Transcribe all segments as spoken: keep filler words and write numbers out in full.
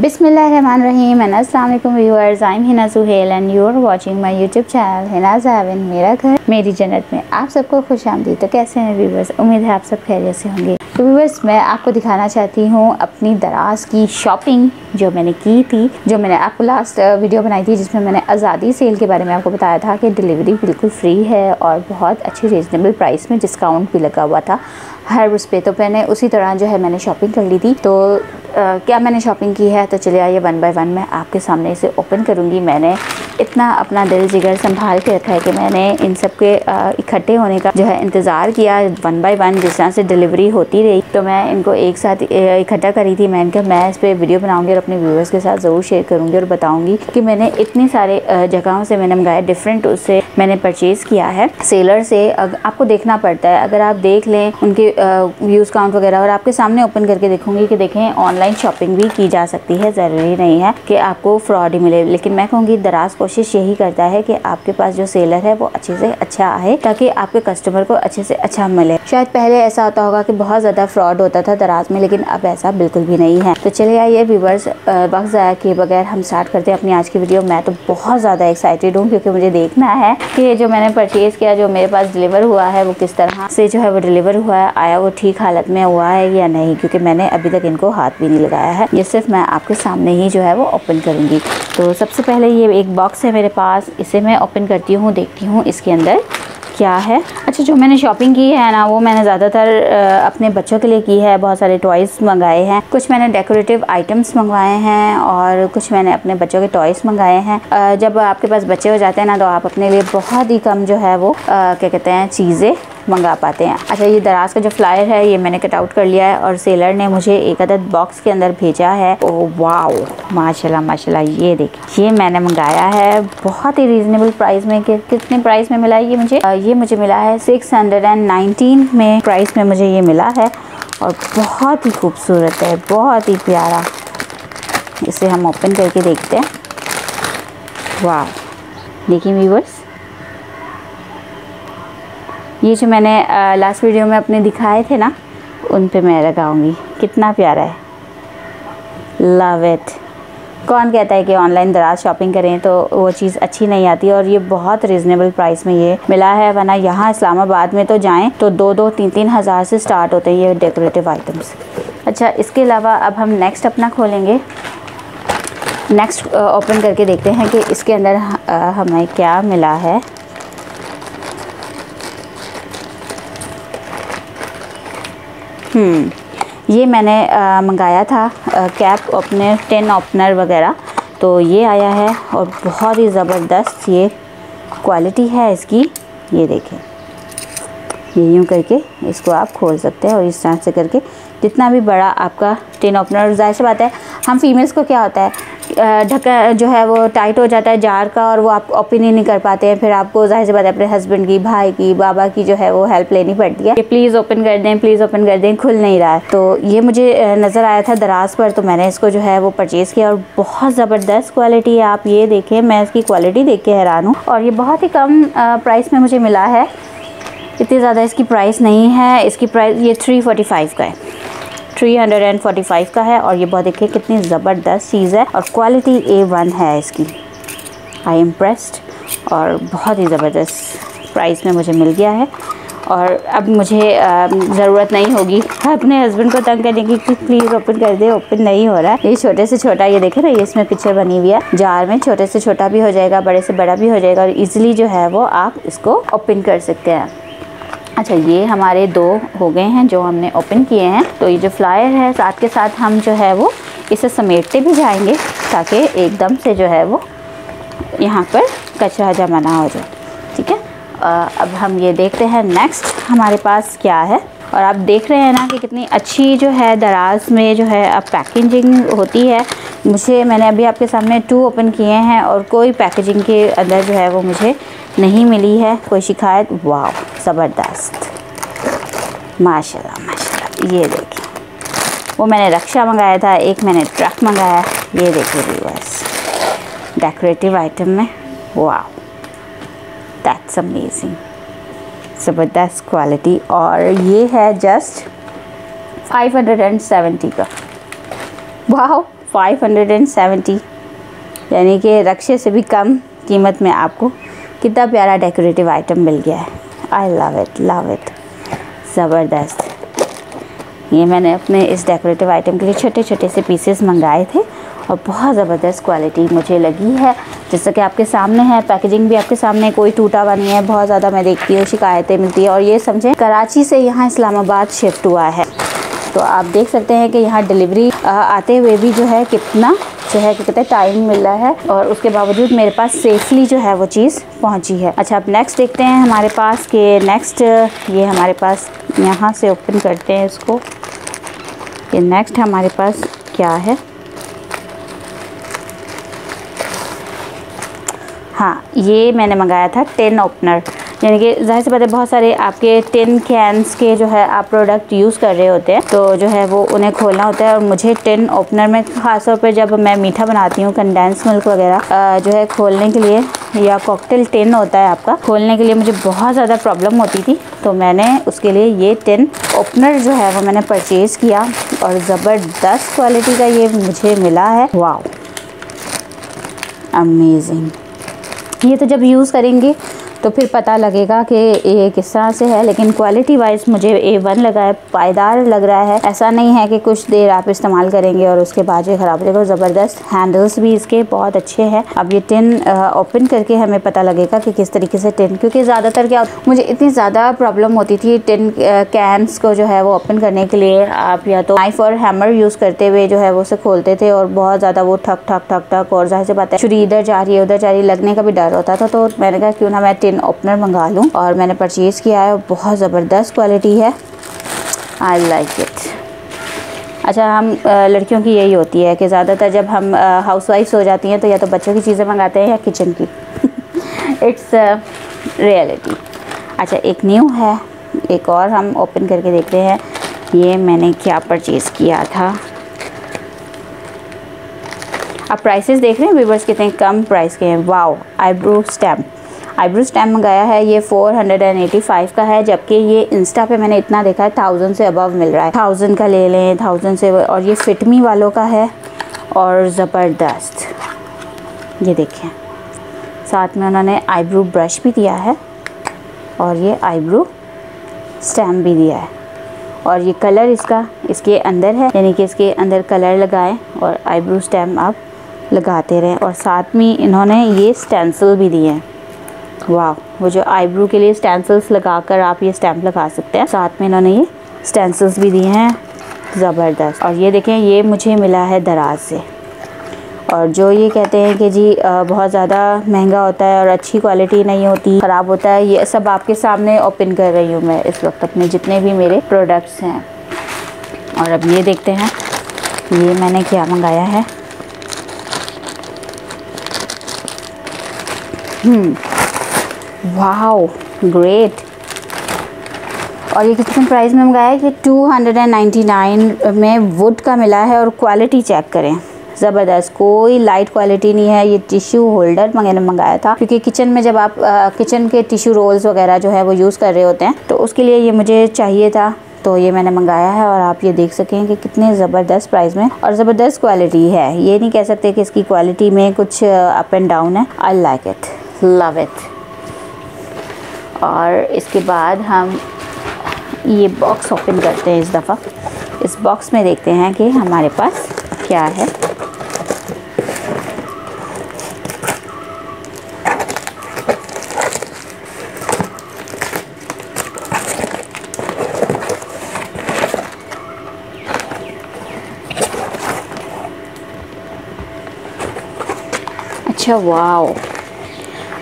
बिस्मिल्लाहिर्रहमानिर्रहीम एंड अस्सलाम वालेकुम viewers, I am Hina Suhail and you are watching my YouTube channel हिनासहेवन, मेरा घर मेरी जन्नत में आप सबको खुशामदीद। तो कैसे हैं व्यूअर्स, उम्मीद है आप सब खैरियत से होंगे। तो व्यूअर्स, मैं आपको दिखाना चाहती हूँ अपनी दराज की शॉपिंग जो मैंने की थी, जो मैंने आपको लास्ट वीडियो बनाई थी जिसमें मैंने आज़ादी सेल के बारे में आपको बताया था कि डिलीवरी बिल्कुल फ्री है और बहुत अच्छी रिजनेबल प्राइस में डिस्काउंट भी लगा हुआ था हर उस पे। तो मैंने उसी दौरान जो है मैंने शॉपिंग कर ली थी। तो आ, क्या मैंने शॉपिंग की है, तो चलिए आइए वन बाय वन मैं आपके सामने इसे ओपन करूँगी। मैंने इतना अपना दिल जिगर संभाल के रखा है कि मैंने इन सब के इकट्ठे होने का जो है इंतज़ार किया वन बाय वन, जिस तरह से डिलीवरी होती रही। तो मैं इनको एक साथ इकट्ठा करी थी। मैंने कहा मैं इस पर वीडियो बनाऊँगी और अपने व्यूअर्स के साथ ज़रूर शेयर करूँगी और बताऊँगी कि मैंने इतनी सारे जगहों से मैंने मंगाया, डिफरेंट उससे मैंने परचेज़ किया है। सेलर से आपको देखना पड़ता है, अगर आप देख लें उनके व्यूज़ काउंट वगैरह, और आपके सामने ओपन करके देखूँगी कि देखें ऑनलाइन शॉपिंग भी की जा सकती है, ज़रूरी नहीं है कि आपको फ्रॉड ही मिले। लेकिन मैं कहूँगी दराज कोशिश यही करता है कि आपके पास जो सेलर है वो अच्छे से अच्छा आए ताकि आपके कस्टमर को अच्छे से अच्छा मिले। शायद पहले ऐसा होता होगा कि बहुत ज़्यादा फ्रॉड होता था दराज में, लेकिन अब ऐसा बिल्कुल भी नहीं है। तो चले आइए व्यूवर्स, वक्त ज़ाया किए बगैर हम स्टार्ट करते हैं अपनी आज की वीडियो। मैं तो बहुत ज़्यादा एक्साइटेड हूँ क्योंकि मुझे देखना है कि जो मैंने परचेज़ किया, जो मेरे पास डिलीवर हुआ है, वो किस तरह से जो है वो डिलीवर हुआ है, आया वो ठीक हालत में हुआ है या नहीं, क्योंकि मैंने अभी तक इनको हाथ भी नहीं लगाया है। ये सिर्फ मैं आपके सामने ही जो है वो ओपन करूँगी। तो सबसे पहले ये एक बॉक्स है मेरे पास, इसे मैं ओपन करती हूँ, देखती हूँ इसके अंदर क्या है। अच्छा, जो मैंने शॉपिंग की है ना, वो मैंने ज़्यादातर अपने बच्चों के लिए की है। बहुत सारे टॉयज़ मंगाए हैं, कुछ मैंने डेकोरेटिव आइटम्स मंगवाए हैं और कुछ मैंने अपने बच्चों के टॉयज़ मंगाए हैं। जब आपके पास बच्चे हो जाते हैं ना, तो आप अपने लिए बहुत ही कम जो है वो क्या कहते हैं चीज़ें मंगा पाते हैं। अच्छा, ये दराज का जो फ्लायर है ये मैंने कट आउट कर लिया है और सेलर ने मुझे एक अदद बॉक्स के अंदर भेजा है। ओ वाह, माशाल्लाह माशाल्लाह, ये देखिए ये मैंने मंगाया है बहुत ही रीज़नेबल प्राइस में। कि, कितने प्राइस में मिला है ये मुझे, ये मुझे मिला है सिक्स हंड्रेड एंड नाइनटीन में प्राइस में मुझे ये मिला है और बहुत ही खूबसूरत है, बहुत ही प्यारा। इसे हम ओपन करके देखते हैं। वाह, देखिए व्यूअर्स, ये जो मैंने लास्ट वीडियो में अपने दिखाए थे ना, उन पे मैं लगाऊंगी। कितना प्यारा है, लव इट। कौन कहता है कि ऑनलाइन दराज शॉपिंग करें तो वो चीज़ अच्छी नहीं आती, और ये बहुत रीज़नेबल प्राइस में ये मिला है। वरना यहाँ इस्लामाबाद में तो जाएं तो दो दो तीन तीन हज़ार से स्टार्ट होते हैं ये डेकोरेटिव आइटम्स। अच्छा, इसके अलावा अब हम नेक्स्ट अपना खोलेंगे, नेक्स्ट ओपन करके देखते हैं कि इसके अंदर हमें क्या मिला है। हम्म ये मैंने आ, मंगाया था कैप ओपनर, टिन ओपनर वगैरह, तो ये आया है और बहुत ही ज़बरदस्त ये क्वालिटी है इसकी। ये देखें, ये यूँ करके इसको आप खोल सकते हैं और इस तरह से करके जितना भी बड़ा आपका टिन ओपनर, ज़ाहिर सी बात है हम फीमेल्स को क्या होता है ढक्का जो है वो टाइट हो जाता है जार का और वो आप ओपन ही नहीं कर पाते हैं। फिर आपको ज़ाहिर सी बात है अपने हस्बैंड की, भाई की, बाबा की जो है वो हेल्प लेनी पड़ती है कि प्लीज़ ओपन कर दें, प्लीज़ ओपन कर दें, खुल नहीं रहा है। तो ये मुझे नज़र आया था दराज पर, तो मैंने इसको जो है वो परचेज़ किया और बहुत ज़बरदस्त क्वालिटी है। आप ये देखें, मैं इसकी क्वालिटी देख के हैरान हूँ और ये बहुत ही कम प्राइस में मुझे मिला है। इतनी ज़्यादा इसकी प्राइस नहीं है, इसकी प्राइस ये थ्री फोर्टी फाइव का है, three hundred and forty five का है। और ये बहुत देखिए कितनी ज़बरदस्त चीज़ है और क्वालिटी ए वन है इसकी। आई इम्प्रेस्ड, और बहुत ही ज़बरदस्त प्राइस में मुझे मिल गया है और अब मुझे ज़रूरत नहीं होगी अपने हस्बैंड को तंग करने की कि प्लीज़ ओपन कर दे, ओपन नहीं हो रहा है। ये छोटे से छोटा, ये देखे ना, ये इसमें पिक्चर बनी हुई है जार में, छोटे से छोटा भी हो जाएगा, बड़े से बड़ा भी हो जाएगा और ईज़िली जो है वो आप इसको ओपन कर सकते हैं। अच्छा, ये हमारे दो हो गए हैं जो हमने ओपन किए हैं। तो ये जो फ्लायर है साथ के साथ हम जो है वो इसे समेटते भी जाएंगे ताकि एकदम से जो है वो यहाँ पर कचरा जमा ना हो जाए, ठीक है। अब हम ये देखते हैं नेक्स्ट हमारे पास क्या है। और आप देख रहे हैं ना कि कितनी अच्छी जो है दराज में जो है अब पैकेजिंग होती है। मुझे, मैंने अभी आपके सामने टू ओपन किए हैं और कोई पैकेजिंग के अंदर जो है वो मुझे नहीं मिली है कोई शिकायत। वाह, ज़बरदस्त, माशाल्लाह माशाल्लाह। ये देखिए, वो मैंने रक्षा मंगाया था, एक मैंने ट्रक मंगाया। ये देखिए व्यूअर्स, डेकोरेटिव आइटम में, वाह दैट्स अमेजिंग, ज़बरदस्त क्वालिटी। और ये है just five hundred and seventy का। वाह, फाइव हंड्रेड एंड सेवेंटी, यानी कि रक्शे से भी कम कीमत में आपको कितना प्यारा डेकोरेटिव आइटम मिल गया है। I love it love it, ज़बरदस्त। ये मैंने अपने इस डेकोरेटिव आइटम के लिए छोटे छोटे से पीसेस मंगाए थे और बहुत ज़बरदस्त क्वालिटी मुझे लगी है, जैसा कि आपके सामने है। पैकेजिंग भी आपके सामने, कोई टूटा हुआ नहीं है। बहुत ज़्यादा मैं देखती हूँ शिकायतें मिलती है, और ये समझें कराची से यहाँ इस्लामाबाद शिफ्ट हुआ है, तो आप देख सकते हैं कि यहाँ डिलीवरी आते हुए भी जो है कितना जो है कि कितना टाइम मिल रहा है, और उसके बावजूद मेरे पास सेफली जो है वो चीज़ पहुंची है। अच्छा, अब नेक्स्ट देखते हैं हमारे पास के नेक्स्ट ये हमारे पास यहाँ से ओपन करते हैं इसको कि नेक्स्ट हमारे पास क्या है। हाँ, ये मैंने मंगाया था टिन ओपनर, यानी कि ज़ाहिर सी बात है बहुत सारे आपके टिन कैंस के जो है आप प्रोडक्ट यूज़ कर रहे होते हैं, तो जो है वो उन्हें खोलना होता है। और मुझे टिन ओपनर में ख़ास तौर पे जब मैं मीठा बनाती हूँ, कंडेंस मिल्क वगैरह जो है खोलने के लिए, या कॉकटेल टिन होता है आपका, खोलने के लिए मुझे बहुत ज़्यादा प्रॉब्लम होती थी, तो मैंने उसके लिए ये टिन ओपनर जो है वो मैंने परचेज़ किया, और ज़बरदस्त क्वालिटी का ये मुझे मिला है। Wow, amazing. ये तो जब यूज़ करेंगे तो फिर पता लगेगा कि ये किस तरह से है, लेकिन क्वालिटी वाइज मुझे ए वन लगा है, पायदार लग रहा है। ऐसा नहीं है कि कुछ देर आप इस्तेमाल करेंगे और उसके बाद ये ख़राब हो जाएगा। ज़बरदस्त हैंडल्स भी इसके बहुत अच्छे हैं। अब ये टिन ओपन करके हमें पता लगेगा कि किस तरीके से टिन, क्योंकि ज़्यादातर क्या मुझे इतनी ज़्यादा प्रॉब्लम होती थी टिन कैंस को जो है वो ओपन करने के लिए, आप या तो नाइफ और हैमर यूज़ करते हुए जो है वो उसे खोलते थे, और बहुत ज़्यादा वो ठक ठक ठक ठक, और ज़ाहिर सी बात है छुरी इधर जा रही है उधर जा रही, लगने का भी डर होता था। तो मैंने कहा क्यों ना मैं टिन ओपनर मंगा लूँ, और मैंने परचेज़ किया है। बहुत ज़बरदस्त क्वालिटी है, आई लाइक इट। अच्छा, हम लड़कियों की यही होती है कि ज़्यादातर जब हम हाउसवाइफ्स हो जाती हैं तो या तो बच्चों की चीज़ें मंगाते हैं या किचन की। It's reality. अच्छा, एक न्यू है, एक और हम ओपन करके देखते हैं। ये मैंने क्या परचेज़ किया था, आप प्राइसेस देख रहे हैं व्यूवर्स कितने कम प्राइस के हैं। Wow, eyebrow stamp, eyebrow stamp मंगाया है, ये four hundred and eighty five का है, जबकि ये इंस्टा पे मैंने इतना देखा है थाउजेंड से अबव मिल रहा है। थाउजेंड का ले लें, थाउजेंड से, और ये फिटमी वालों का है, और ज़बरदस्त। ये देखें, साथ में उन्होंने आईब्रो ब्रश भी दिया है, और ये आईब्रो स्टैम्प भी दिया है, और ये कलर इसका इसके अंदर है, यानी कि इसके अंदर कलर लगाएं और आईब्रो स्टैम्प आप लगाते रहें, और साथ में इन्होंने ये स्टेंसिल भी दिए हैं। वाह, वो जो आईब्रो के लिए स्टेंसिल्स लगाकर आप ये स्टैम्प लगा सकते हैं, साथ में इन्होंने ये स्टेंसिल्स भी दिए हैं, ज़बरदस्त। और ये देखें, ये मुझे मिला है दराज से, और जो ये कहते हैं कि जी बहुत ज़्यादा महंगा होता है और अच्छी क्वालिटी नहीं होती, ख़राब होता है, ये सब आपके सामने ओपन कर रही हूँ मैं इस वक्त अपने जितने भी मेरे प्रोडक्ट्स हैं। और अब ये देखते हैं ये मैंने क्या मंगाया है। Wow, great. और ये कितने प्राइस में मंगाया है, ये two hundred and ninety nine में वुड का मिला है, और क्वालिटी चेक करें, ज़बरदस्त, कोई लाइट क्वालिटी नहीं है। ये टिश्यू होल्डर मैंने मंगाया था, क्योंकि किचन में जब आप आ, किचन के टिश्यू रोल्स वगैरह जो है वो यूज़ कर रहे होते हैं, तो उसके लिए ये मुझे चाहिए था, तो ये मैंने मंगाया है। और आप ये देख सकें कि कितने ज़बरदस्त प्राइस में और ज़बरदस्त क्वालिटी है। ये नहीं कह सकते कि इसकी क्वालिटी में कुछ अप एंड डाउन है। I like it, love it. और इसके बाद हम ये बॉक्स ओपन करते हैं इस दफ़ा। इस बॉक्स में देखते हैं कि हमारे पास क्या है। अच्छा, वाओ।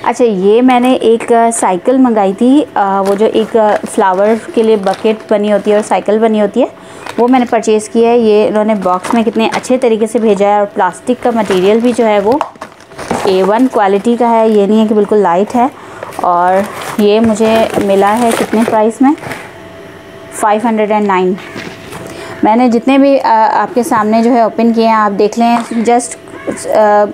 अच्छा, ये मैंने एक साइकिल मंगाई थी, आ, वो जो एक फ़्लावर के लिए बकेट बनी होती है और साइकिल बनी होती है, वो मैंने परचेज़ की है। ये इन्होंने बॉक्स में कितने अच्छे तरीके से भेजा है, और प्लास्टिक का मटेरियल भी जो है वो ए वन क्वालिटी का है, ये नहीं है कि बिल्कुल लाइट है। और ये मुझे मिला है कितने प्राइस में, फाइव हंड्रेड एंड नाइन। मैंने जितने भी आ, आपके सामने जो है ओपन किए हैं, आप देख लें, जस्ट आ,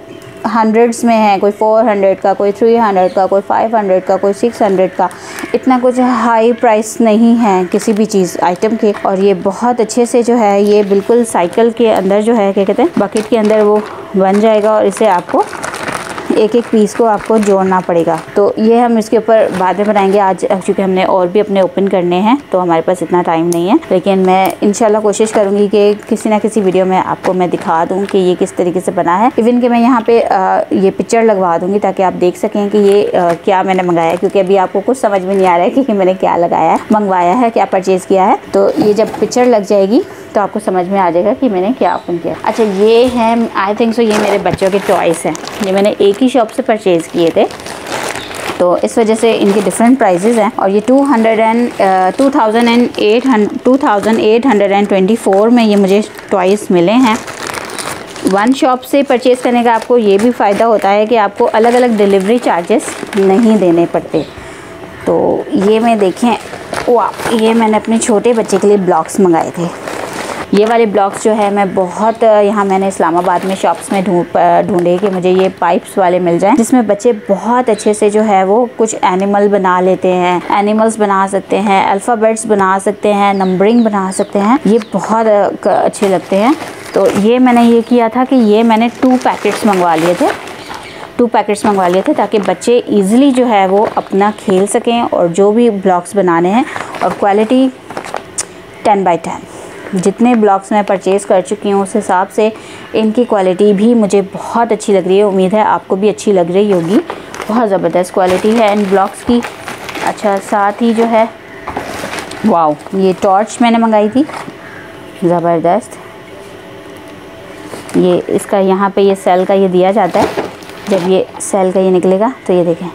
हंड्रेड्स में है, कोई फोर हंड्रेड का, कोई थ्री हंड्रेड का, कोई फाइव हंड्रेड का, कोई सिक्स हंड्रेड का, इतना कुछ हाई प्राइस नहीं है किसी भी चीज़ आइटम के। और ये बहुत अच्छे से जो है ये बिल्कुल साइकिल के अंदर जो है क्या कहते हैं बकेट के अंदर वो बन जाएगा और इसे आपको एक एक पीस को आपको जोड़ना पड़ेगा। तो ये हम इसके ऊपर बाद में बनाएंगे। आज क्योंकि हमने और भी अपने ओपन करने हैं तो हमारे पास इतना टाइम नहीं है, लेकिन मैं इंशाल्लाह कोशिश करूँगी कि किसी ना किसी वीडियो में आपको मैं दिखा दूँ कि ये किस तरीके से बना है। इवन कि मैं यहाँ पे आ, ये पिक्चर लगवा दूँगी ताकि आप देख सकें कि ये आ, क्या मैंने मंगाया, क्योंकि अभी आपको कुछ समझ में नहीं आ रहा है कि मैंने क्या लगाया है, मंगवाया है, क्या परचेज़ किया है। तो ये जब पिक्चर लग जाएगी तो आपको समझ में आ जाएगा कि मैंने क्या ओपन किया। अच्छा ये है आई थिंक सो ये मेरे बच्चों के टॉयस हैं, ये मैंने एक ही शॉप से परचेज़ किए थे तो इस वजह से इनके डिफरेंट प्राइजेज़ हैं। और ये two hundred and two thousand and eight hundred two thousand eight hundred and twenty four में ये मुझे टॉयस मिले हैं। वन शॉप से परचेज़ करने का आपको ये भी फ़ायदा होता है कि आपको अलग अलग डिलीवरी चार्जेस नहीं देने पड़ते। तो ये मैं देखें, वाह, ये मैंने अपने छोटे बच्चे के लिए ब्लॉक्स मंगाए थे। ये वाले ब्लॉक्स जो है मैं बहुत यहाँ मैंने इस्लामाबाद में शॉप्स में ढूंढ ढूंढे कि मुझे ये पाइप्स वाले मिल जाएं जिसमें बच्चे बहुत अच्छे से जो है वो कुछ एनिमल बना लेते हैं, एनिमल्स बना सकते हैं, अल्फ़ाबेट्स बना सकते हैं, नंबरिंग बना सकते हैं, ये बहुत अच्छे लगते हैं। तो ये मैंने ये किया था कि ये मैंने टू पैकेट्स मंगवा लिए थे टू पैकेट्स मंगवा लिए थे ताकि बच्चे ईज़िली जो है वो अपना खेल सकें और जो भी ब्लॉक्स बनाने हैं। और क्वालिटी टेन बाई टेन जितने ब्लॉक्स मैं परचेज़ कर चुकी हूँ उस हिसाब से इनकी क्वालिटी भी मुझे बहुत अच्छी लग रही है, उम्मीद है आपको भी अच्छी लग रही होगी। बहुत ज़बरदस्त क्वालिटी है इन ब्लॉक्स की। अच्छा साथ ही जो है वाओ, ये टॉर्च मैंने मंगाई थी, ज़बरदस्त। ये इसका यहाँ पे ये सेल का ये दिया जाता है, जब ये सेल का ये निकलेगा तो ये देखें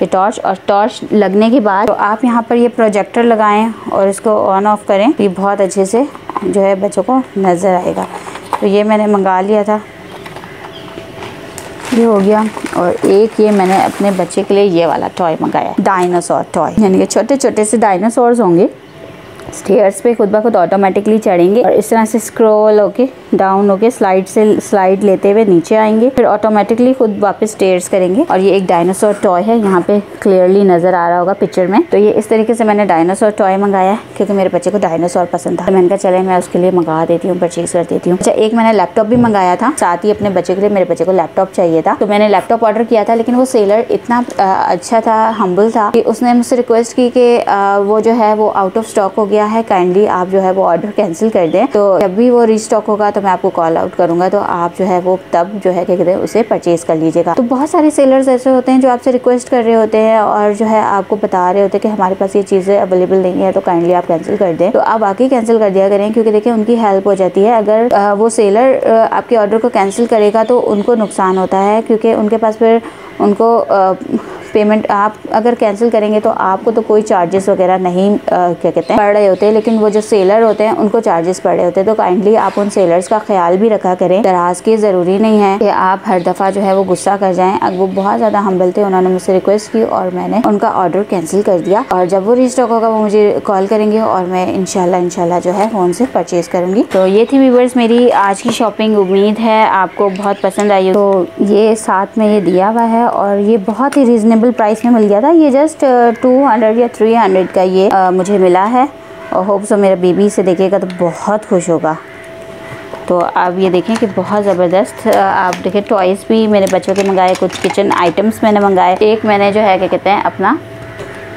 ये टॉर्च, और टॉर्च लगने के बाद तो आप यहाँ पर ये प्रोजेक्टर लगाएं और इसको ऑन ऑफ करें, ये बहुत अच्छे से जो है बच्चों को नज़र आएगा। तो ये मैंने मंगा लिया था, ये हो गया। और एक ये मैंने अपने बच्चे के लिए ये वाला टॉय मंगाया, डायनासोर टॉय, यानी कि छोटे छोटे से डायनासोर्स होंगे, स्टेयर्स पे खुद ब खुद ऑटोमेटिकली चढ़ेंगे और इस तरह से स्क्रॉल होके डाउन होके स्लाइड से स्लाइड लेते हुए नीचे आएंगे, फिर ऑटोमेटिकली खुद वापस स्टेयर्स करेंगे। और ये एक डायनासोर टॉय है, यहाँ पे क्लियरली नज़र आ रहा होगा पिक्चर में। तो ये इस तरीके से मैंने डायनासोर टॉय मंगाया क्योंकि मेरे बच्चे को डायनासोर पसंद था, तो मैंने कहा चले मैं उसके लिए मंगा देती हूँ, परचेज़ कर देती हूँ। अच्छा एक मैंने लैपटॉप भी मंगाया था साथ ही अपने बच्चे के लिए, मेरे बच्चे को लैपटॉप चाहिए था तो मैंने लैपटॉप ऑर्डर किया था, लेकिन वो सेलर इतना अच्छा था, हम्बल था कि उसने मुझसे रिक्वेस्ट की कि वो जो है वो आउट ऑफ स्टॉक हो गया है, काइंडली आप जो है वो ऑर्डर कैंसिल कर दें, तो जब भी वो रीस्टॉक होगा तो मैं आपको कॉल आउट करूंगा, तो आप जो है वो तब जो है क्या कहते हैं उसे परचेज कर लीजिएगा। तो बहुत सारे सेलर्स ऐसे होते हैं जो आपसे रिक्वेस्ट कर रहे होते हैं और जो है आपको बता रहे होते हैं कि हमारे पास ये चीज़ें अवेलेबल नहीं है तो काइंडली आप कैंसिल कर दें, तो आप वाकई कैंसिल कर दिया करें क्योंकि देखिए उनकी हेल्प हो जाती है। अगर वो सेलर आपके ऑर्डर को कैंसिल करेगा तो उनको नुकसान होता है क्योंकि उनके पास फिर उनको पेमेंट, आप अगर कैंसिल करेंगे तो आपको तो कोई चार्जेस वगैरह नहीं आ, क्या कहते हैं पड़ रहे होते हैं, लेकिन वो जो सेलर होते हैं उनको चार्जेस पड़ रहे होते हैं। तो काइंडली आप उन सेलर्स का ख्याल भी रखा करें। दराज के ज़रूरी नहीं है कि आप हर दफ़ा जो है वो गुस्सा कर जाएं। अब वो बहुत ज़्यादा हम्बल थे, उन्होंने मुझसे रिक्वेस्ट की और मैंने उनका ऑर्डर कैंसिल कर दिया, और जब वो रीस्टॉक होगा वो मुझे कॉल करेंगे और मैं इंशाल्लाह इंशाल्लाह जो है फ़ोन से परचेज़ करूँगी। तो ये थी व्यूअर्स मेरी आज की शॉपिंग, उम्मीद है आपको बहुत पसंद आई। तो ये साथ में ये दिया हुआ है और ये बहुत ही रीज़नेबल प्राइस में मिल गया था, ये जस्ट टू हंड्रेड या थ्री हंड्रेड का ये आ, मुझे मिला है। और होप सो मेरा बेबी इसे देखेगा तो बहुत खुश होगा। तो आप ये देखें कि बहुत ज़बरदस्त, आप देखें टॉयज़ भी मेरे बच्चों के मंगाए, कुछ किचन आइटम्स मैंने मंगाए, एक मैंने जो है क्या कहते हैं अपना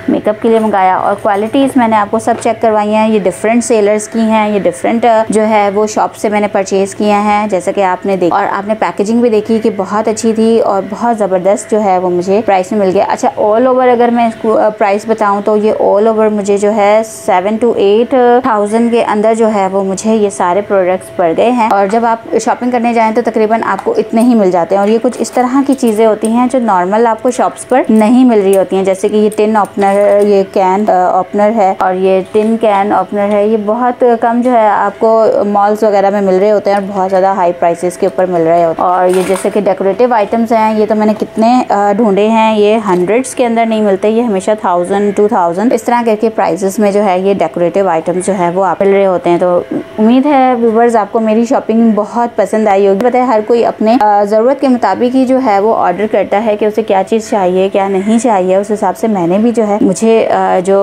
मेकअप के लिए मंगाया। और क्वालिटीज़ मैंने आपको सब चेक करवाई हैं, ये डिफरेंट सेलर्स की हैं, ये डिफरेंट जो है वो शॉप से मैंने परचेज़ किए हैं जैसा कि आपने देखा, और आपने पैकेजिंग भी देखी कि बहुत अच्छी थी और बहुत ज़बरदस्त जो है वो मुझे प्राइस में मिल गया। अच्छा ऑल ओवर अगर मैं इसको प्राइस बताऊँ तो ये ऑल ओवर मुझे जो है सेवन टू एट थाउजेंड के अंदर जो है वो मुझे ये सारे प्रोडक्ट्स पड़ गए हैं। और जब आप शॉपिंग करने जाएँ तो तकरीबन आपको इतने ही मिल जाते हैं, और ये कुछ इस तरह की चीज़ें होती हैं जो नॉर्मल आपको शॉप्स पर नहीं मिल रही होती हैं, जैसे कि ये टिन ओपनर, ये कैन ओपनर है और ये टिन कैन ओपनर है, ये बहुत कम जो है आपको मॉल्स वगैरह में मिल रहे होते हैं और बहुत ज़्यादा हाई प्राइसेस के ऊपर मिल रहे होते हैं। और ये जैसे कि डेकोरेटिव आइटम्स हैं, ये तो मैंने कितने ढूंढे हैं, ये हंड्रेड्स के अंदर नहीं मिलते, ये हमेशा थाउजेंड टू थाउजेंड इस तरह करके प्राइसेस में जो है ये डेकोरेटिव आइटम्स जो है वो आप मिल रहे होते हैं। तो उम्मीद है व्यूवर्स आपको मेरी शॉपिंग बहुत पसंद आई होगी। पता है हर कोई अपने ज़रूरत के मुताबिक ही जो है वो ऑर्डर करता है कि उसे क्या चीज़ चाहिए क्या नहीं चाहिए, उस हिसाब से मैंने भी जो है मुझे जो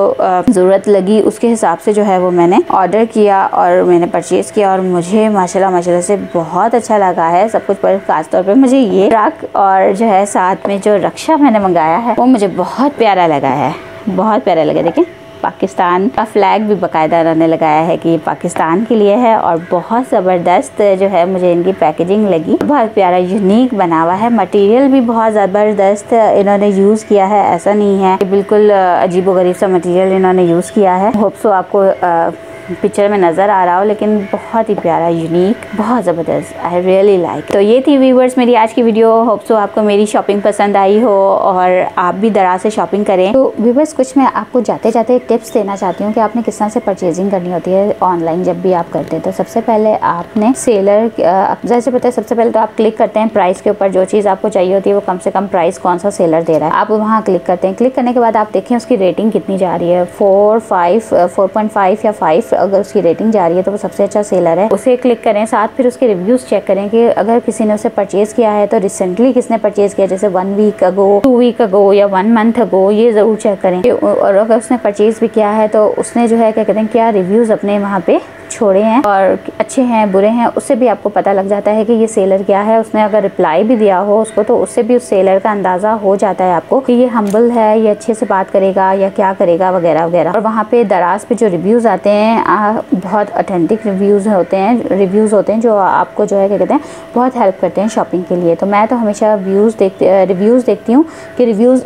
ज़रूरत लगी उसके हिसाब से जो है वो मैंने ऑर्डर किया और मैंने परचेज़ किया और मुझे माशाल्लाह माशाल्लाह से बहुत अच्छा लगा है सब कुछ। पर ख़ास तौर पे मुझे ये फ्रॉक और जो है साथ में जो रक्षा मैंने मंगाया है वो मुझे बहुत प्यारा लगा है, बहुत प्यारा लगा। देखें पाकिस्तान का फ्लैग भी बाकायदा उन्होंने लगाया है कि ये पाकिस्तान के लिए है और बहुत ज़बरदस्त जो है मुझे इनकी पैकेजिंग लगी, बहुत प्यारा यूनिक बना हुआ है। मटेरियल भी बहुत ज़बरदस्त इन्होंने यूज़ किया है, ऐसा नहीं है कि बिल्कुल अजीब व गरीब सा मटेरियल इन्होंने यूज़ किया है। होप सो आपको आ, पिक्चर में नज़र आ रहा हो, लेकिन बहुत ही प्यारा यूनिक, बहुत ज़बरदस्त, आई रियली लाइक। तो ये थी व्यूवर्स मेरी आज की वीडियो, होप सो आपको मेरी शॉपिंग पसंद आई हो और आप भी दराज से शॉपिंग करें। तो व्यूवर्स कुछ मैं आपको जाते जाते टिप्स देना चाहती हूँ कि आपने किस तरह से परचेजिंग करनी होती है ऑनलाइन जब भी आप करते हैं। तो सबसे पहले आपने सेलर जैसे पता है, सबसे पहले तो आप क्लिक करते हैं प्राइस के ऊपर, जो चीज़ आपको चाहिए होती है वो कम से कम प्राइस कौन सा सेलर दे रहा है आप वहाँ क्लिक करते हैं। क्लिक करने के बाद आप देखें उसकी रेटिंग कितनी जा रही है, four five four point five या फाइव अगर उसकी रेटिंग जा रही है तो वो सबसे अच्छा सेलर है, उसे क्लिक करें। साथ फिर उसके रिव्यूज़ चेक करें कि अगर किसी ने उसे परचेज़ किया है तो रिसेंटली किसने परचेज़ किया, जैसे one week ago, two week ago या वन मंथ अगो, ये ज़रूर चेक करें। और अगर उसने परचेज़ भी किया है तो उसने जो है क्या कहते हैं क्या रिव्यूज़ अपने वहाँ पे छोड़े हैं और अच्छे हैं बुरे हैं, उससे भी आपको पता लग जाता है कि ये सेलर क्या है। उसने अगर रिप्लाई भी दिया हो उसको तो उससे भी उस सेलर का अंदाज़ा हो जाता है आपको कि ये हम्बल है, ये अच्छे से बात करेगा या क्या करेगा वगैरह वगैरह। और वहाँ पे दराज पे जो रिव्यूज़ आते हैं आ, बहुत ऑथेंटिक रिव्यूज़ होते हैं, रिव्यूज़ होते हैं जो आपको जो है क्या कहते हैं बहुत हेल्प करते हैं शॉपिंग के लिए। तो मैं तो हमेशा व्यूज़ देखती रिव्यूज़ देखती हूँ कि रिव्यूज़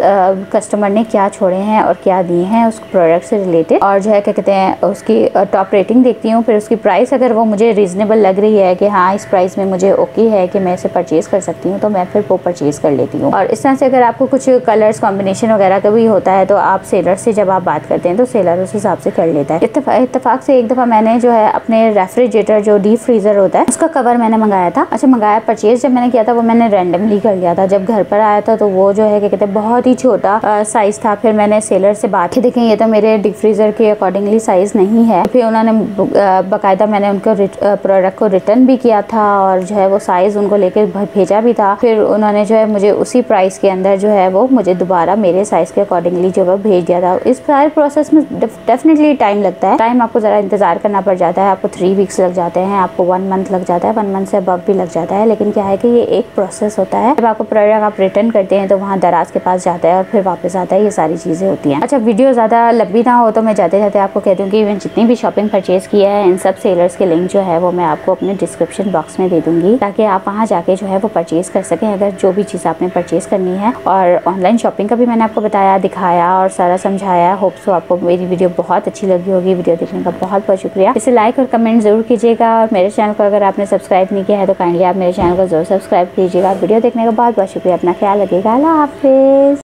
कस्टमर ने क्या छोड़े हैं और क्या दिए हैं उस प्रोडक्ट से रिलेटेड, और जो है क्या कहते हैं उसकी टॉप रेटिंग देखती हूँ। फिर उसकी प्राइस अगर वो मुझे रीज़नेबल लग रही है कि हाँ इस प्राइस में मुझे ओके है कि मैं इसे परचेज़ कर सकती हूँ तो मैं फिर वो परचेज़ कर लेती हूँ। और इस तरह से अगर आपको कुछ कलर्स कॉम्बिनेशन वगैरह का भी होता है तो आप सेलर से जब आप बात करते हैं तो सेलर उस हिसाब से कर लेता है। इत्तफा, इत्तफाक से एक दफ़ा मैंने जो है अपने रेफ्रिजरेटर जो डीप फ्रीज़र होता है उसका कवर मैंने मंगाया था, अच्छा मंगाया परचेज़ जब मैंने किया था वो मैंने रैंडमली कर लिया था। जब घर पर आया था तो वो जो है क्या कहते हैं बहुत ही छोटा साइज़ था, फिर मैंने सेलर से बात की देखें ये तो मेरे डीप फ्रीज़र के अकॉर्डिंगली साइज़ नहीं है। फिर उन्होंने बाकायदा मैंने उनको प्रोडक्ट को रिटर्न भी किया था और जो है वो साइज़ उनको लेकर भेजा भी था, फिर उन्होंने जो है मुझे उसी प्राइस के अंदर जो है वो मुझे दोबारा मेरे साइज़ के अकॉर्डिंगली जो है भेज दिया था। इस सारे प्रोसेस में डेफिनेटली टाइम लगता है, टाइम आपको ज़रा इंतज़ार करना पड़ जाता है, आपको थ्री वीक्स लग जाते हैं, आपको वन मंथ लग जाता है, वन मंथ से अबव भी लग जाता है। लेकिन क्या है कि ये एक प्रोसेस होता है, जब आपको प्रोडक्ट आप रिटर्न करते हैं तो वहाँ दराज के पास जाता है और फिर वापस आता है, ये सारी चीज़ें होती हैं। अच्छा वीडियो ज़्यादा लंबी ना हो तो मैं जाते जाते आपको कह दूँ कि इवन जितनी भी शॉपिंग परचेज़ की है इन सब सेलर्स के लिंक जो है वो मैं आपको अपने डिस्क्रिप्शन बॉक्स में दे दूंगी ताकि आप वहां जाके जो है वो परचेज़ कर सकें अगर जो भी चीज़ आपने परचेज़ करनी है। और ऑनलाइन शॉपिंग का भी मैंने आपको बताया, दिखाया और सारा समझाया। होप सो आपको मेरी वीडियो बहुत अच्छी लगी होगी। वीडियो देखने का बहुत बहुत शुक्रिया। इसे लाइक और कमेंट ज़रूर कीजिएगा और मेरे चैनल को अगर आपने सब्सक्राइब नहीं किया है तो काइंडली आप मेरे चैनल को ज़रूर सब्सक्राइब कीजिएगा। वीडियो देखने का बहुत बहुत शुक्रिया। अपना ख्याल रखिएगा। अल्लाह हाफिज़।